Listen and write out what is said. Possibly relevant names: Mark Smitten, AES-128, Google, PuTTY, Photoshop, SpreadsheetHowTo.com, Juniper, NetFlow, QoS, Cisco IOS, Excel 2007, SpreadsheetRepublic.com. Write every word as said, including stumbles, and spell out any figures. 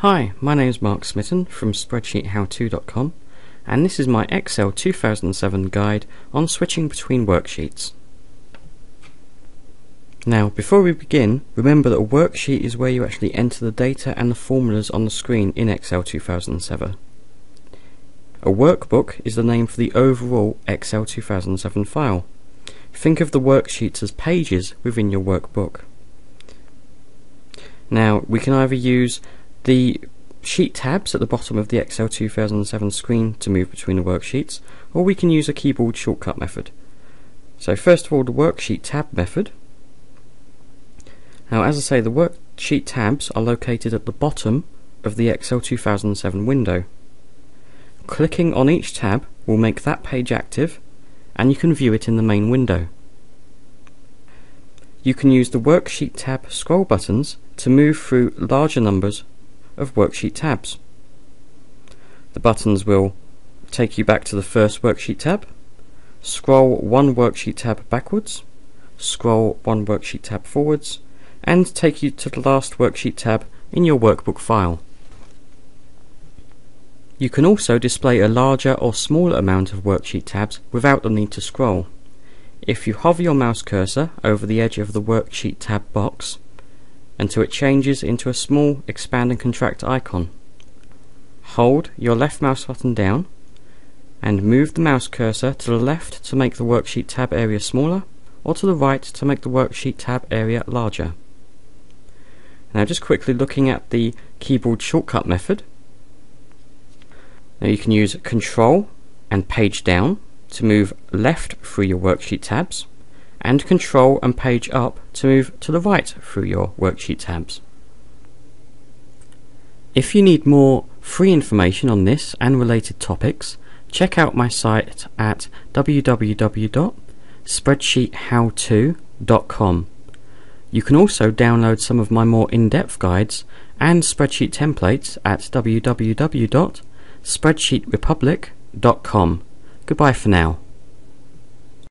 Hi, my name is Mark Smitten from Spreadsheet How To dot com, and this is my Excel two thousand seven guide on switching between worksheets. Now, before we begin, remember that a worksheet is where you actually enter the data and the formulas on the screen in Excel two thousand seven. A workbook is the name for the overall Excel two thousand seven file. Think of the worksheets as pages within your workbook. Now, we can either use the sheet tabs at the bottom of the Excel two thousand seven screen to move between the worksheets, or we can use a keyboard shortcut method. So first of all, the worksheet tab method. Now, as I say, the worksheet tabs are located at the bottom of the Excel two thousand seven window. Clicking on each tab will make that page active, and you can view it in the main window. You can use the worksheet tab scroll buttons to move through larger numbers of worksheet tabs. The buttons will take you back to the first worksheet tab, scroll one worksheet tab backwards, scroll one worksheet tab forwards, and take you to the last worksheet tab in your workbook file. You can also display a larger or smaller amount of worksheet tabs without the need to scroll. If you hover your mouse cursor over the edge of the worksheet tab box until it changes into a small expand and contract icon. Hold your left mouse button down and move the mouse cursor to the left to make the worksheet tab area smaller, or to the right to make the worksheet tab area larger. Now, just quickly looking at the keyboard shortcut method. Now, you can use Control and page down to move left through your worksheet tabs, and Control and page up to move to the right through your worksheet tabs. If you need more free information on this and related topics, check out my site at w w w dot spreadsheet how to dot com. You can also download some of my more in-depth guides and spreadsheet templates at w w w dot spreadsheet republic dot com. Goodbye for now.